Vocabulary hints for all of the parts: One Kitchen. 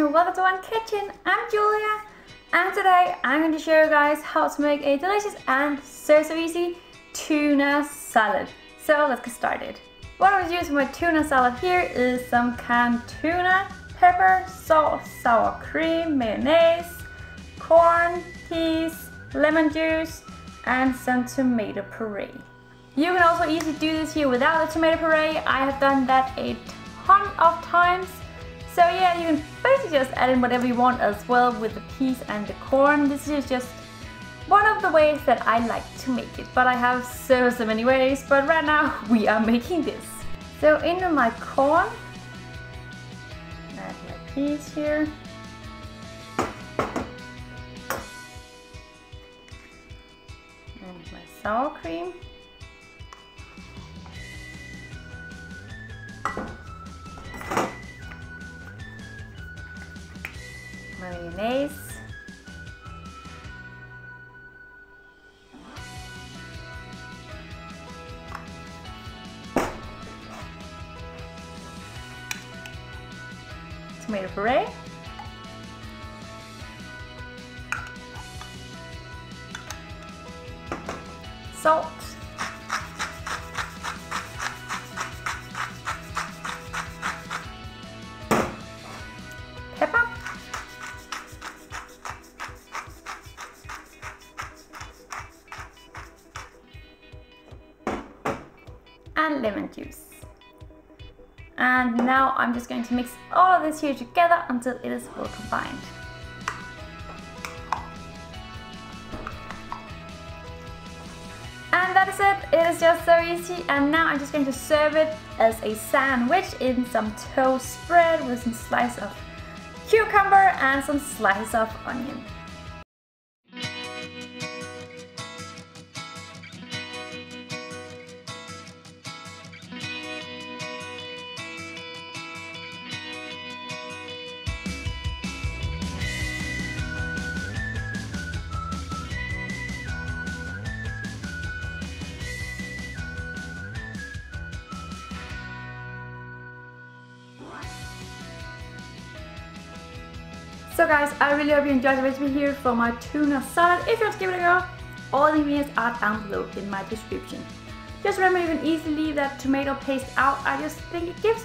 and welcome to One Kitchen. I'm Julia, and today I'm going to show you guys how to make a delicious and so easy tuna salad. So let's get started. What I was using for my tuna salad here is some canned tuna, pepper, salt, sour cream, mayonnaise, corn, peas, lemon juice, and some tomato puree. You can also easily do this here without the tomato puree. I have done that a ton of times. So yeah, you can basically just add in whatever you want as well with the peas and the corn. This is just one of the ways that I like to make it, but I have so many ways, but right now we are making this. So into my corn, add my peas here. And my sour cream. Mayonnaise. Tomato puree. Salt. Pepper. And lemon juice. And now I'm just going to mix all of this here together until it is well combined. And that is it. It is just so easy. And now I'm just going to serve it as a sandwich in some toast spread with some slice of cucumber and some slice of onion. So guys, I really hope you enjoyed the recipe here for my tuna salad. If you want to give it a go, all the ingredients are down below in my description. Just remember you can easily leave that tomato paste out. I just think it gives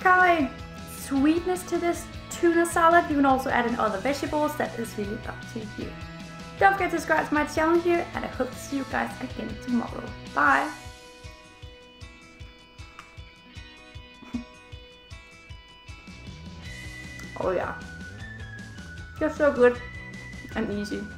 kind of a sweetness to this tuna salad. You can also add in other vegetables. That is really up to you. Don't forget to subscribe to my channel here, and I hope to see you guys again tomorrow. Bye! Oh yeah. Just so good and easy.